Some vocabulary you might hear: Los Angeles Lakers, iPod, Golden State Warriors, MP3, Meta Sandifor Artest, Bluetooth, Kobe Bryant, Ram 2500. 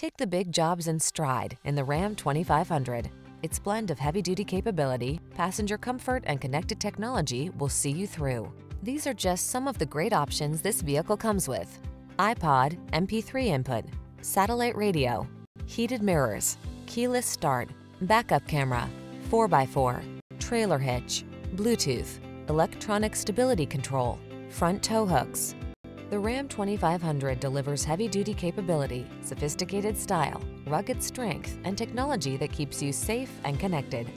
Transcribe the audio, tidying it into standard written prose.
Take the big jobs in stride in the Ram 2500. Its blend of heavy-duty capability, passenger comfort, and connected technology will see you through. These are just some of the great options this vehicle comes with: iPod, MP3 input, satellite radio, heated mirrors, keyless start, backup camera, 4x4, trailer hitch, Bluetooth, electronic stability control, front tow hooks. The Ram 2500 delivers heavy-duty capability, sophisticated style, rugged strength, and technology that keeps you safe and connected.